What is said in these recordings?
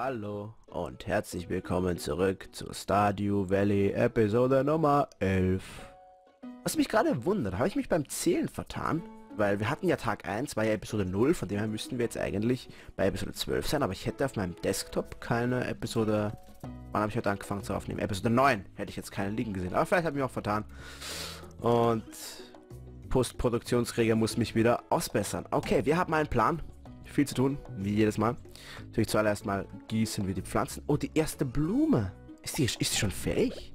Hallo und herzlich willkommen zurück zur Stardew Valley Episode Nummer 11. Was mich gerade wundert, habe ich mich beim Zählen vertan? Weil wir hatten ja Tag 1, war ja Episode 0, von dem her müssten wir jetzt eigentlich bei Episode 12 sein, aber ich hätte auf meinem Desktop keine Episode... Wann habe ich heute angefangen zu aufnehmen? Episode 9 hätte ich jetzt keine liegen gesehen, aber vielleicht habe ich mich auch vertan. Und... Postproduktionskrieger muss mich wieder ausbessern. Okay, wir haben einen Plan. Viel zu tun, wie jedes Mal. Natürlich zuallererst mal gießen wir die Pflanzen. Oh, die erste Blume. Ist die schon fertig?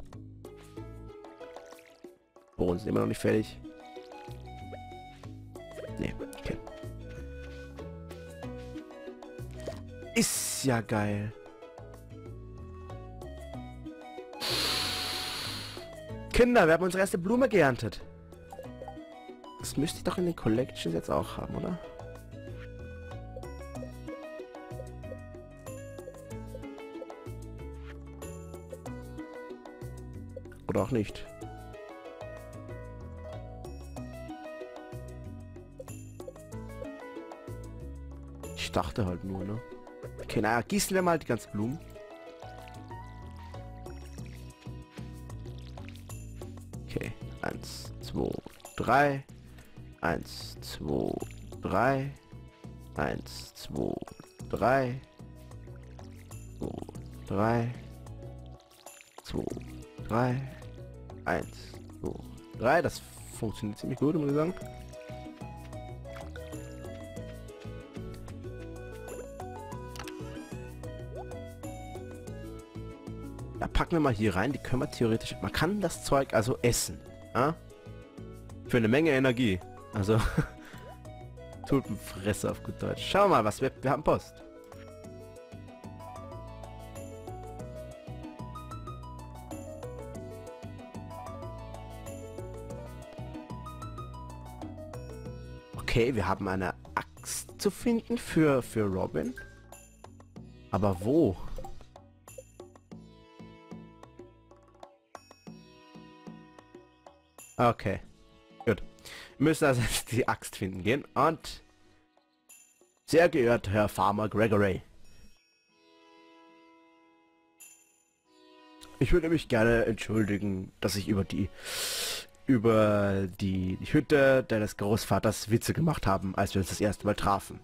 Bohnen sind immer noch nicht fertig. Nee, okay. Ist ja geil. Kinder, wir haben unsere erste Blume geerntet. Das müsste ich doch in den Collections jetzt auch haben, oder? Oder auch nicht. Ich dachte halt nur, ne? Okay, naja, gießen wir mal die ganzen Blumen. Okay, 1, 2, 3. 1, 2, 3. 1, 2, 3. 2, 3. 2, 3. 1, 2, 3. Das funktioniert ziemlich gut, muss ich sagen. Da packen wir mal hier rein. Die können wir theoretisch... Man kann das Zeug also essen. Ja? Für eine Menge Energie. Also, Tulpenfresser auf gut Deutsch. Schau mal, was wir haben Post. Okay, wir haben eine Axt zu finden für Robin. Aber wo? Okay. Gut. Wir müssen also jetzt die Axt finden gehen und... Sehr geehrter Herr Farmer Gregory. Ich würde mich gerne entschuldigen, dass ich über die Hütte deines Großvaters Witze gemacht haben, als wir uns das erste Mal trafen.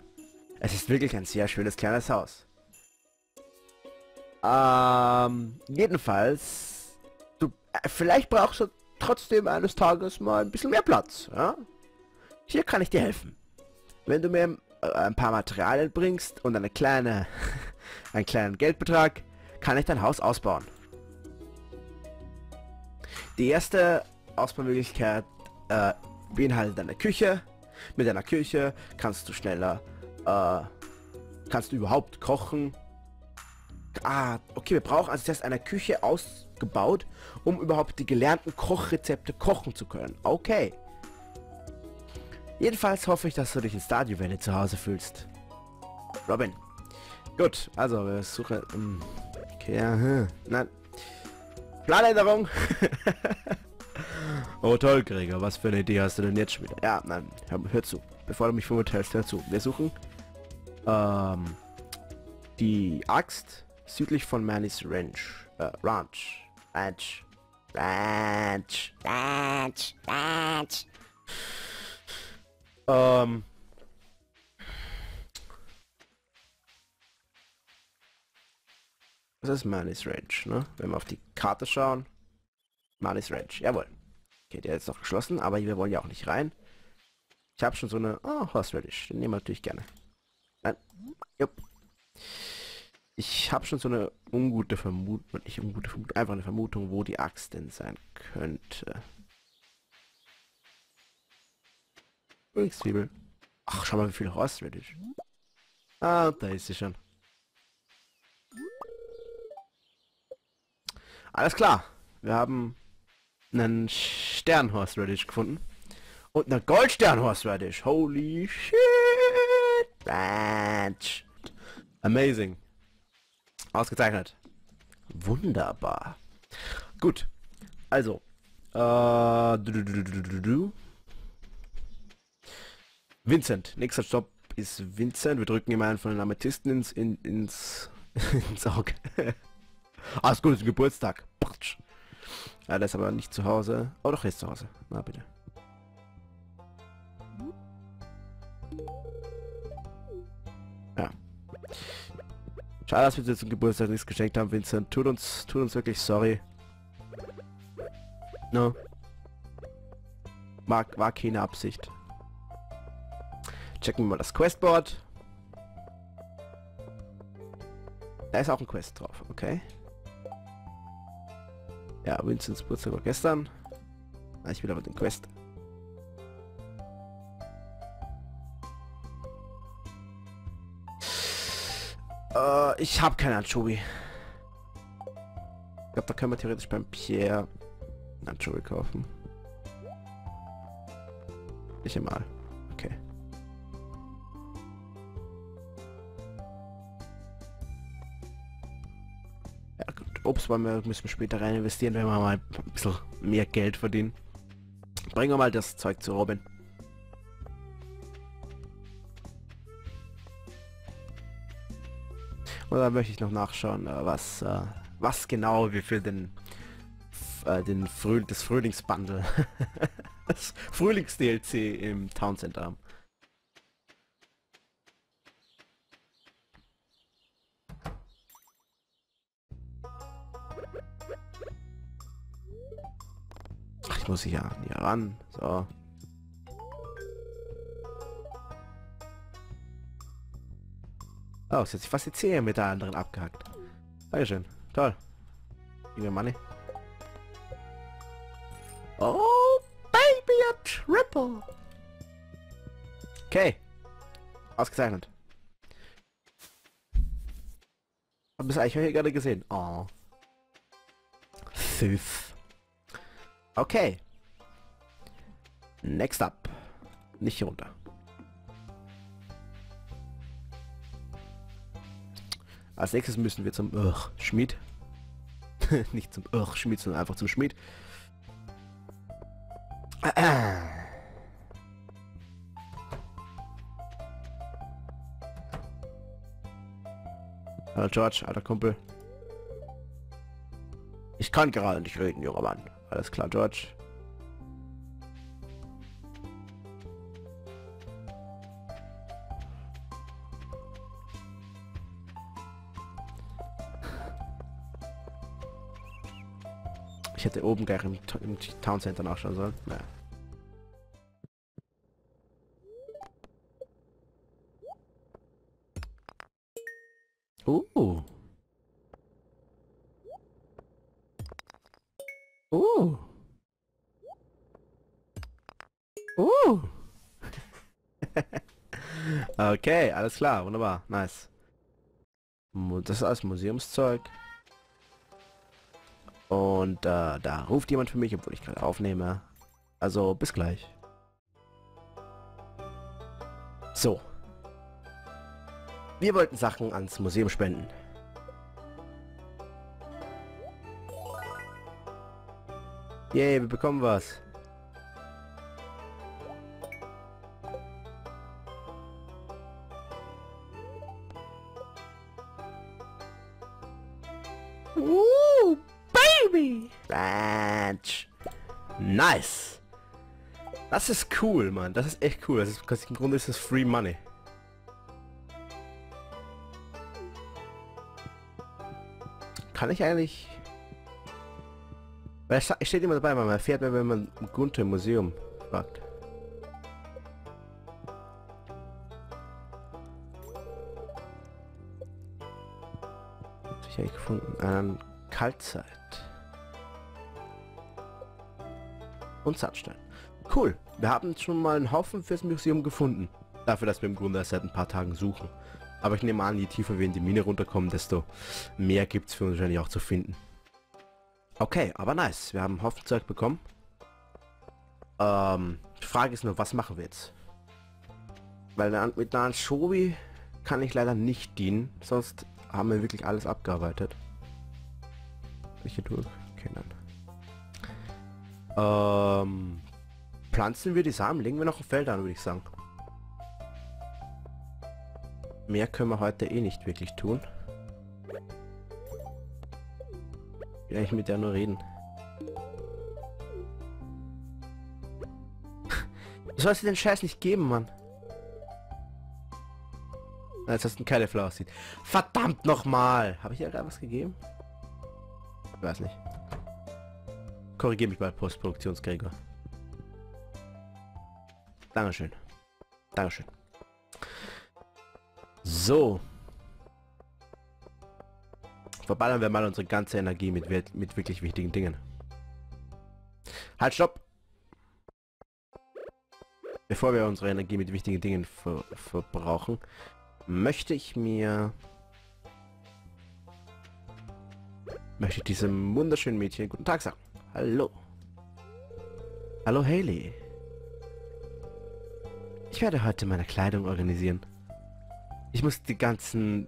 Es ist wirklich ein sehr schönes kleines Haus. Jedenfalls... Vielleicht brauchst du... Trotzdem eines Tages mal ein bisschen mehr Platz, ja? Hier kann ich dir helfen. Wenn du mir ein paar Materialien bringst und einen kleinen Geldbetrag, kann ich dein Haus ausbauen. Die erste Ausbaumöglichkeit beinhaltet eine Küche. Mit einer Küche kannst du schneller, kannst du überhaupt kochen. Ah, okay, wir brauchen also erst eine Küche ausgebaut, um überhaupt die gelernten Kochrezepte kochen zu können. Okay. Jedenfalls hoffe ich, dass du dich in Stardew Valley zu Hause fühlst. Robin. Gut, also wir suchen... Okay, aha. Nein. Planänderung. Oh toll, Gregor, was für eine Idee hast du denn jetzt schon wieder? Ja, nein, hör zu. Bevor du mich verurteilst, hör zu. Wir suchen... die Axt... Südlich von Manis Ranch. Ranch. Das ist Manis Ranch, ne? Wenn wir auf die Karte schauen. Manis Ranch, jawohl. Okay, der ist noch geschlossen, aber wir wollen ja auch nicht rein. Ich habe schon so eine... Oh, Horseradish. Den nehmen wir natürlich gerne. Nein. Jupp. Ich habe schon so eine ungute Vermutung, einfach eine Vermutung, wo die Axt denn sein könnte. Frühlingszwiebel. Ach, schau mal, wie viel Horseradish. Ah, da ist sie schon. Alles klar. Wir haben einen Stern-Horseradish gefunden. Und einen Goldstern-Horseradish. Holy shit. Amazing. Ausgezeichnet. Wunderbar. Gut. Also. Vincent. Nächster Stopp ist Vincent. Wir drücken ihm einen von den Amethysten ins ins Auge. Ah, ist gut, ist ein Geburtstag. Ja, das ist aber nicht zu Hause. Oh, doch, jetzt zu Hause. Na, bitte. Ja. Schade, dass wir jetzt zum Geburtstag nichts geschenkt haben, Vincent. Tut uns wirklich sorry. No. War keine Absicht. Checken wir mal das Questboard. Da ist auch ein Quest drauf, okay. Ja, Vincents Geburtstag war gestern. Ich will aber den Quest. Ich habe keine Anchovy. Ich glaube, da können wir theoretisch beim Pierre einen Anchovy kaufen. Nicht einmal. Okay. Ja gut, Obst müssen wir später rein investieren, wenn wir mal ein bisschen mehr Geld verdienen. Bringen wir mal das Zeug zu Robin. Oder möchte ich noch nachschauen, was genau wir für das Frühlingsbundle, das Frühlings-DLC im Town Center haben. Ach, ich muss hier ran, so. Oh, es hat sich fast die Zehe mit der anderen abgehackt. Dankeschön. Toll. Gib mir Money. Oh, Baby, a Triple. Okay. Ausgezeichnet. Hab das Eichhörnchen gerade gesehen. Oh. Süß. Okay. Next up. Nicht hier runter. Als nächstes müssen wir zum Schmied. Nicht zum Schmied, sondern einfach zum Schmied. Hallo George, alter Kumpel. Ich kann gerade nicht reden, junger Mann. Alles klar, George. Ich hätte oben gleich im Town Center nachschauen sollen. Naja. Okay, alles klar, wunderbar, nice. Das ist alles Museumszeug. Und da ruft jemand für mich, obwohl ich gerade aufnehme. Also, bis gleich. So. Wir wollten Sachen ans Museum spenden. Yay, wir bekommen was. Nice! Das ist cool, Mann. Das ist echt cool. Das ist, im Grunde ist es Free Money. Kann ich eigentlich... Weil es steht immer dabei, man erfährt mehr, wenn man Gunther im Museum fragt. Sicherlich gefunden. An Kaltzeit. Und Sandstein. Cool, wir haben schon mal einen Haufen fürs Museum gefunden. Dafür, dass wir im Grunde erst seit ein paar Tagen suchen. Aber ich nehme an, je tiefer wir in die Mine runterkommen, desto mehr gibt es für uns wahrscheinlich auch zu finden. Okay, aber nice. Wir haben einen Haufen Zeug bekommen. Die Frage ist nur, was machen wir jetzt? Weil mit einer Anchovy kann ich leider nicht dienen. Sonst haben wir wirklich alles abgearbeitet. Welche durch? Okay, nein. Pflanzen wir die Samen, legen wir noch ein Feld an, würde ich sagen. Mehr können wir heute eh nicht wirklich tun. Will ich mit der nur reden? Du sollst dir den Scheiß nicht geben, Mann. Als hast du keine Flower aussieht. Verdammt nochmal! Habe ich ja gerade was gegeben? Ich weiß nicht. Korrigiere mich bei Postproduktionsgregor. Dankeschön. Dankeschön. So. Verballern wir mal unsere ganze Energie mit wirklich wichtigen Dingen. Halt, stopp! Bevor wir unsere Energie mit wichtigen Dingen verbrauchen, möchte ich mir... möchte ich diesem wunderschönen Mädchen guten Tag sagen. Hallo. Hallo, Hayley. Ich werde heute meine Kleidung organisieren. Ich muss die ganzen...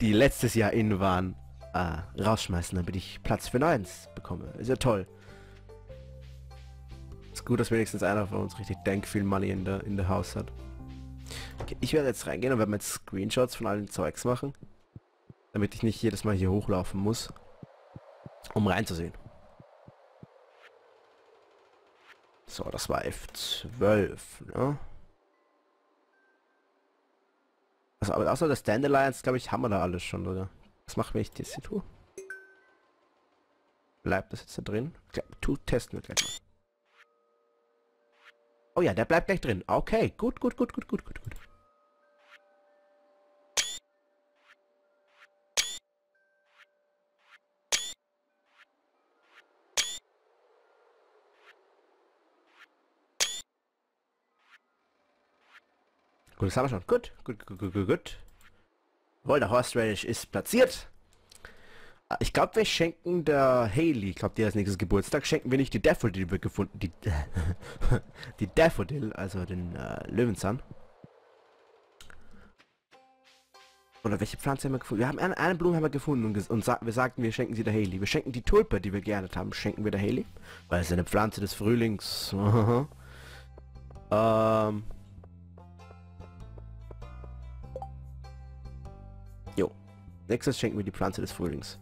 die letztes Jahr in waren, rausschmeißen, damit ich Platz für Neues bekomme. Ist ja toll. Ist gut, dass wenigstens einer von uns richtig viel Money in der Haus hat. Okay, ich werde jetzt reingehen und werde mir Screenshots von allen Zeugs machen, damit ich nicht jedes Mal hier hochlaufen muss, um reinzusehen. So, das war F12, ne? Also, aber außer der Stand Alliance, glaube ich, haben wir da alles schon, oder? Was macht, wenn ich das hier tue? Bleibt das jetzt da drin? Testen wir gleich mal. Oh ja, der bleibt gleich drin. Okay, gut. Gut, das haben wir schon. Gut. Wohl, der Horse Radish ist platziert. Ich glaube, wir schenken der Hayley, ich glaube, die hat als nächstes Geburtstag, schenken wir nicht die Daffodil, die wir gefunden, die Daffodil, also den Löwenzahn. Oder welche Pflanze haben wir gefunden? Wir haben eine Blume haben wir gefunden und wir sagten, wir schenken sie der Hayley. Wir schenken die Tulpe, die wir geerntet haben, schenken wir der Hayley, weil es eine Pflanze des Frühlings. Nächstes schenken wir die Pflanze des Frühlings.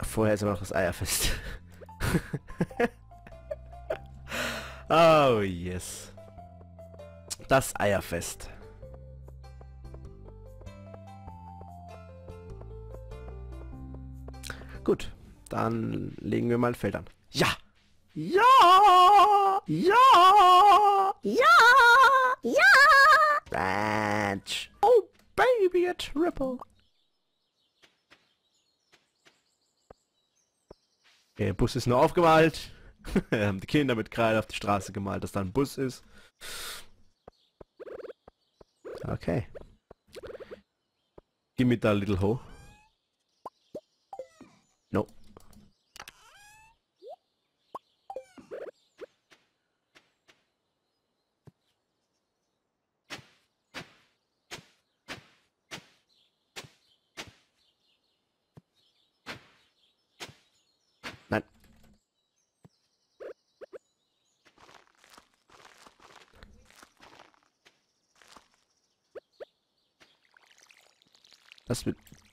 Vorher ist aber noch das Eierfest. Oh yes. Das Eierfest. Gut, dann legen wir mal ein Feld an. Ja! Ja! Ja! Ja! Ja! Ranch! Oh baby, a triple! Der Bus ist nur aufgemalt. Haben die Kinder mit Kreide auf die Straße gemalt, dass da ein Bus ist. Okay. Give me that little hoe. No.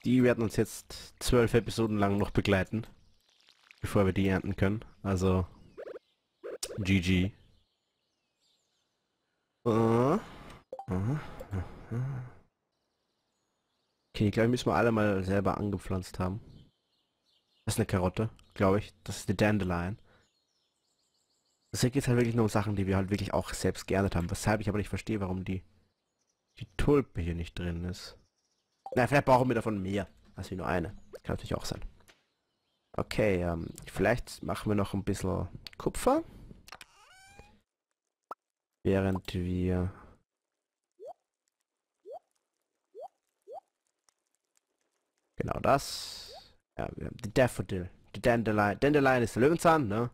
Die werden uns jetzt 12 Episoden lang noch begleiten, bevor wir die ernten können. Also GG. Okay, ich glaube, müssen wir alle mal selber angepflanzt haben. Das ist eine Karotte, glaube ich. Das ist eine Dandelion. Also hier geht es halt wirklich nur um Sachen, die wir halt wirklich auch selbst geerntet haben. Weshalb ich aber nicht verstehe, warum die Tulpe hier nicht drin ist. Na, vielleicht brauchen wir davon mehr als nur eine. Kann natürlich auch sein. Okay, vielleicht machen wir noch ein bisschen Kupfer. Während wir... genau das. Ja, wir haben die Daffodil. Die Dandelion. Dandelion ist der Löwenzahn, ne?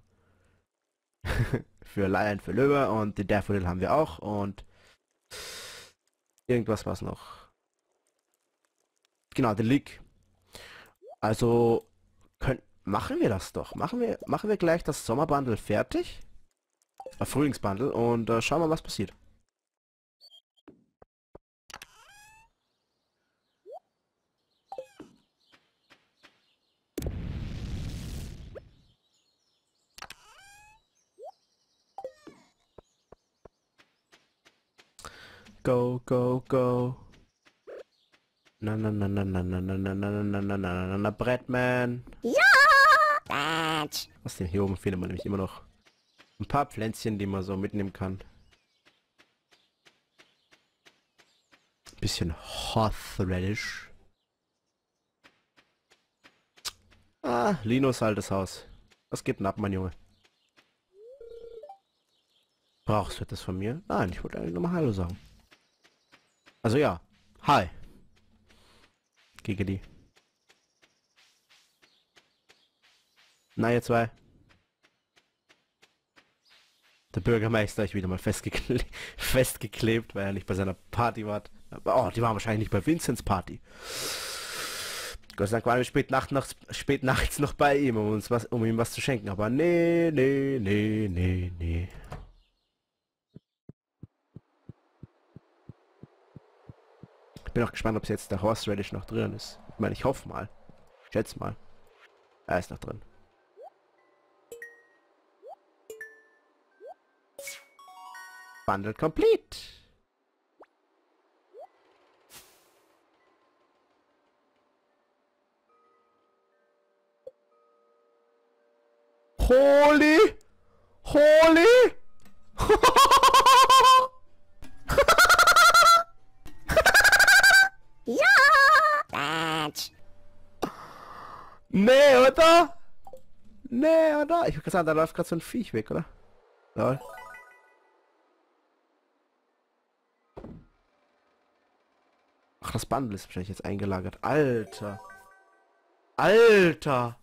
Für Lion, für Löwe. Und die Daffodil haben wir auch. Und... irgendwas war's noch. Genau, den Leak. Also machen wir das doch. Machen wir gleich das Sommerbundle fertig. Frühlingsbundle und schauen wir, was passiert. Go, go, go. Na na na na na na na na na na na na na na Brettman. Ja! Aus dem hier oben findet man nämlich immer noch ein paar Pflänzchen, die man so mitnehmen kann. Bisschen Horseradish. Ah, Linus altes Haus. Was geht denn ab, mein Junge? Brauchst du etwas von mir? Nein, ich wollte eigentlich nur mal Hallo sagen. Also ja, hi. Gegen die. Na, ihr zwei. Der Bürgermeister ist wieder mal festgeklebt, weil er nicht bei seiner Party war. Oh, die waren wahrscheinlich nicht bei Vincents Party. Gott sei Dank waren wir spät nachts noch bei ihm, um ihm was zu schenken. Aber nee, nee, nee, nee, nee. Ich bin auch gespannt, ob es jetzt der Horseradish noch drin ist. Ich meine, ich hoffe mal. Ich schätze mal. Er ist noch drin. Bundle complete. Holy! Holy! Nee, oder? Nee, oder? Ich würde gerade sagen, da läuft gerade so ein Viech weg, oder? Lol. Ach, das Bundle ist wahrscheinlich jetzt eingelagert. Alter. Alter.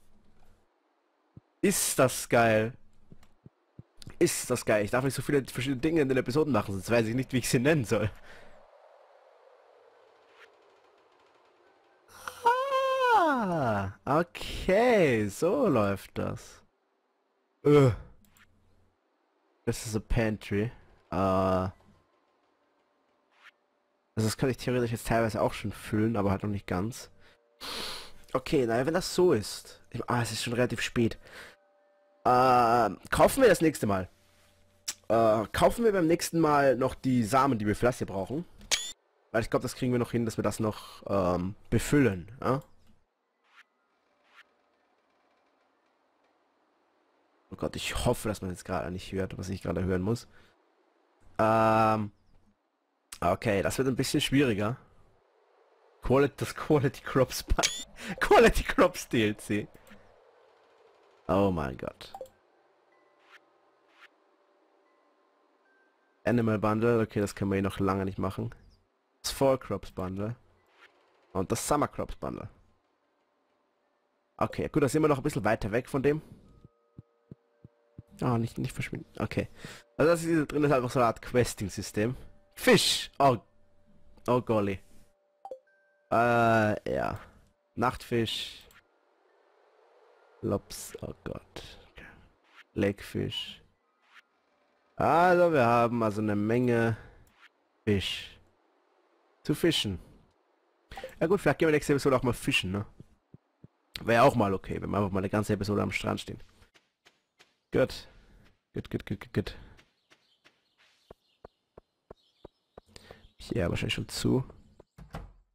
Ist das geil. Ist das geil. Ich darf nicht so viele verschiedene Dinge in den Episoden machen, sonst weiß ich nicht, wie ich sie nennen soll. Okay, so läuft das. Das ist a Pantry. Also das kann ich theoretisch jetzt teilweise auch schon füllen, aber halt noch nicht ganz. Okay, naja, wenn das so ist. Es ist schon relativ spät. Kaufen wir das nächste Mal. Kaufen wir beim nächsten Mal noch die Samen, die wir für das hier brauchen. Weil ich glaube, das kriegen wir noch hin, dass wir das noch befüllen. Ja? Oh Gott, ich hoffe, dass man jetzt gerade nicht hört, was ich gerade hören muss. Okay, das wird ein bisschen schwieriger. Das Quality Crops Quality Crops DLC. Oh mein Gott. Animal Bundle, okay, das können wir hier noch lange nicht machen. Das Fall Crops Bundle. Und das Summer Crops Bundle. Okay, gut, da sind wir noch ein bisschen weiter weg von dem. Ah, oh, nicht verschwinden. Okay. Also das hier drin ist einfach so eine Art Questing-System. Fisch! Oh. Oh golly. Ja. Nachtfisch. Lops. Oh Gott. Leckfisch. Also wir haben also eine Menge Fisch. Zu fischen. Ja gut, vielleicht gehen wir nächste Episode auch mal fischen, ne? Wäre ja auch mal okay, wenn wir einfach mal eine ganze Episode am Strand stehen. Gut. Gut. Pierre wahrscheinlich schon zu.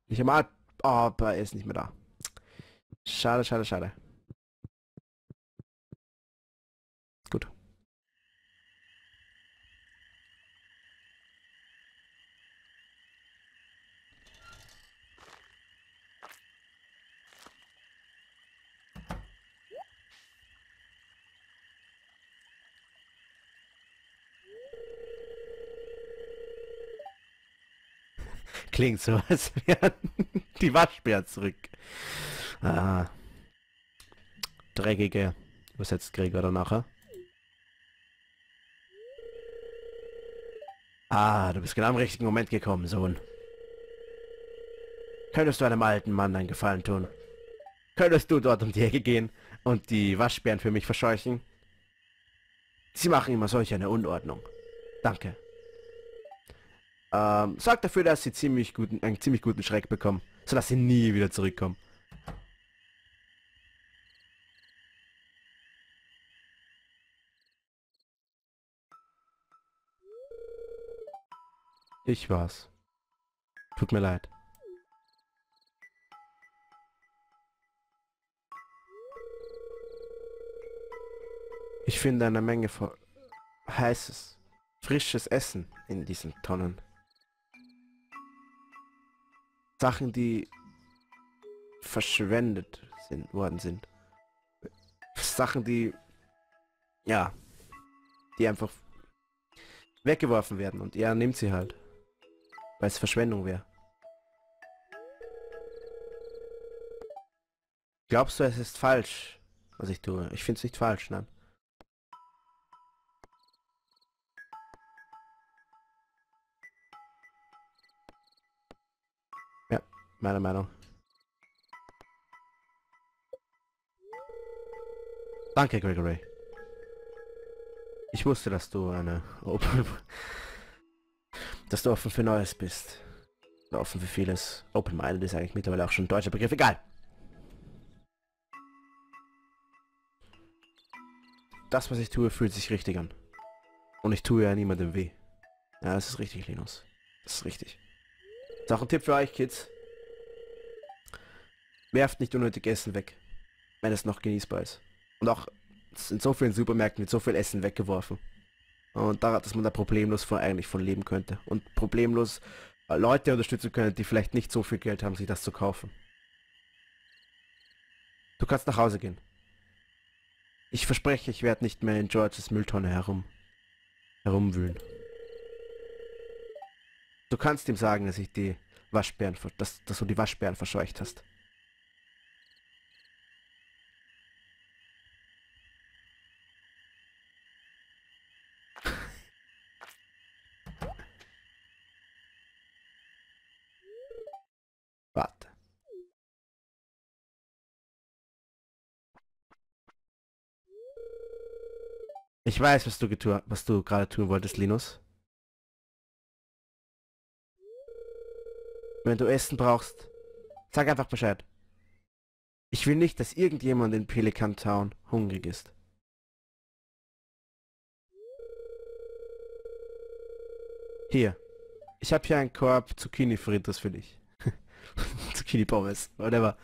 Ich habe mal... Oh, aber er ist nicht mehr da. Schade, schade, schade. Gut. Klingt so, als wären die Waschbären zurück. Ah. Dreckige. Übersetzt Gregor dann nachher. Ah, du bist genau im richtigen Moment gekommen, Sohn. Könntest du einem alten Mann einen Gefallen tun? Könntest du dort um die Ecke gehen und die Waschbären für mich verscheuchen? Sie machen immer solch eine Unordnung. Danke. Sorgt dafür, dass sie einen ziemlich guten Schreck bekommen, sodass sie nie wieder zurückkommen. Ich war's. Tut mir leid. Ich finde eine Menge von heißes, frisches Essen in diesen Tonnen. Sachen, die verschwendet worden sind. Sachen, die, ja, die einfach weggeworfen werden und er nimmt sie halt, weil es Verschwendung wäre. Glaubst du, es ist falsch, was ich tue? Ich finde es nicht falsch, nein. Ja, meine Meinung. Danke, Gregory. Ich wusste, dass du offen für Neues bist. Oder offen für vieles. Open-minded ist eigentlich mittlerweile auch schon ein deutscher Begriff. Egal. Das, was ich tue, fühlt sich richtig an. Und ich tue ja niemandem weh. Ja, das ist richtig, Linus. Das ist richtig. Das ist auch ein Tipp für euch, Kids. Werft nicht unnötig Essen weg, wenn es noch genießbar ist. Und auch in so vielen Supermärkten wird so viel Essen weggeworfen. Und da, dass man da problemlos eigentlich von leben könnte. Und problemlos Leute unterstützen können, die vielleicht nicht so viel Geld haben, sich das zu kaufen. Du kannst nach Hause gehen. Ich verspreche, ich werde nicht mehr in Georges Mülltonne herumwühlen. Du kannst ihm sagen, dass ich die Waschbären, dass du die Waschbären verscheucht hast. Warte. Ich weiß, was du gerade tun wolltest, Linus. Wenn du Essen brauchst, sag einfach Bescheid. Ich will nicht, dass irgendjemand in Pelican Town hungrig ist. Hier. Ich habe hier einen Korb Zucchini-Fritters für dich. Zucchini-Pommes, whatever.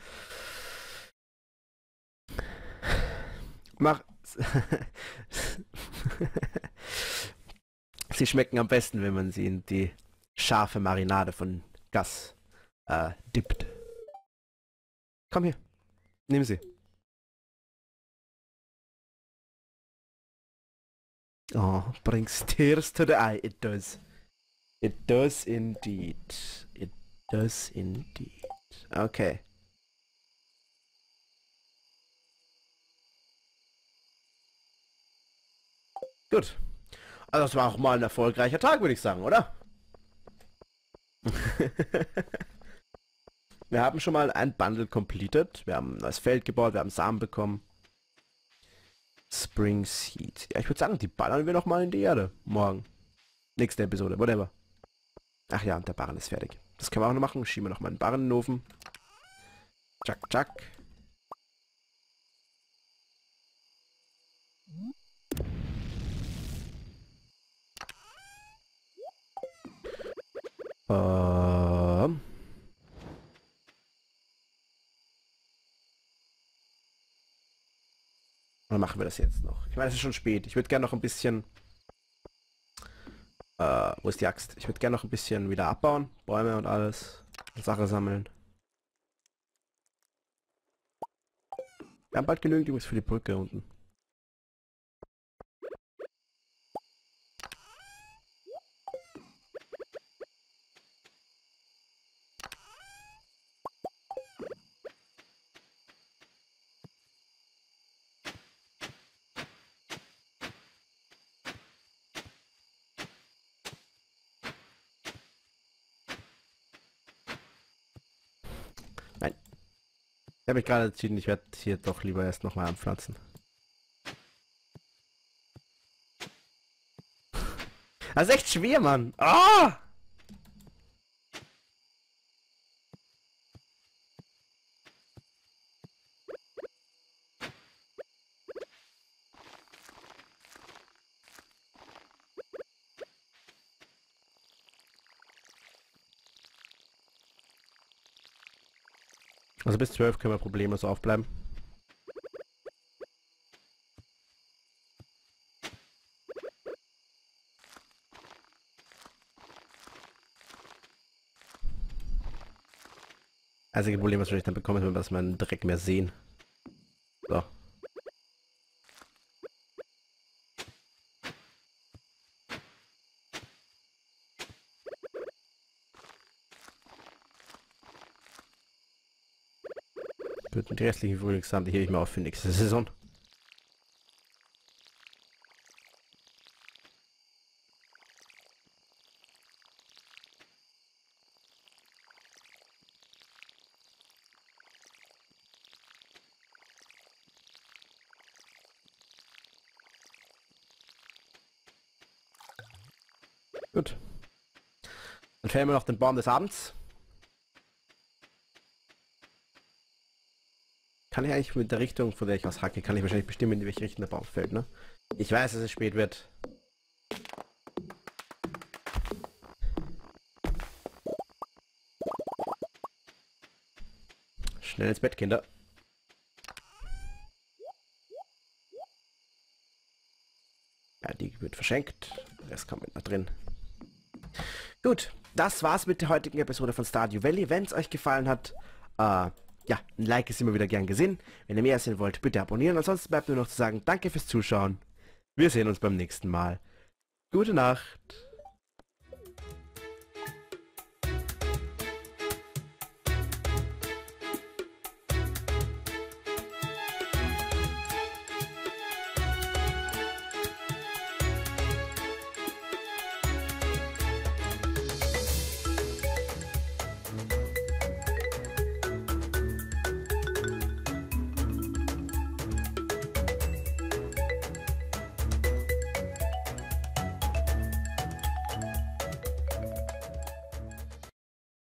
Sie schmecken am besten, wenn man sie in die scharfe Marinade von Gas dippt. Komm hier, nimm sie. Oh, brings tears to the eye, it does. It does indeed. It does indeed. Okay. Gut. Also es war auch mal ein erfolgreicher Tag, würde ich sagen, oder? Wir haben schon mal ein Bundle completed. Wir haben ein neues Feld gebaut, wir haben Samen bekommen. Spring Seeds. Ja, ich würde sagen, die ballern wir nochmal in die Erde. Morgen. Nächste Episode, whatever. Ach ja, und der Barren ist fertig. Das können wir auch noch machen. Schieben wir nochmal einen Barren in den Ofen. Tschak, tschak. Dann machen wir das jetzt noch. Ich meine, es ist schon spät. Ich würde gerne noch ein bisschen... wo ist die Axt? Ich würde gerne noch ein bisschen wieder abbauen. Bäume und alles. Sache sammeln. Wir haben bald genügend übrigens für die Brücke unten. Ich habe mich gerade entschieden, ich werde hier doch lieber erst nochmal anpflanzen. Das ist echt schwer, Mann. Oh! Also bis 12 können wir problemlos aufbleiben. Einzige Problem, was wir dann bekommen, ist, wenn wir das mal einen Dreck mehr sehen. So. Gut, und die restlichen Frühlingssamen, die hebe ich mal auf für nächste Saison. Gut. Dann fällen wir noch den Baum des Abends. Kann ich eigentlich mit der Richtung, von der ich aus hacke, kann ich wahrscheinlich bestimmen, in welche Richtung der Baum fällt, ne? Ich weiß, dass es spät wird. Schnell ins Bett, Kinder. Ja, die wird verschenkt. Das kommt mit da drin. Gut, das war's mit der heutigen Episode von Stardew Valley. Wenn es euch gefallen hat, ja, ein Like ist immer wieder gern gesehen. Wenn ihr mehr sehen wollt, bitte abonnieren. Ansonsten bleibt nur noch zu sagen, danke fürs Zuschauen. Wir sehen uns beim nächsten Mal. Gute Nacht.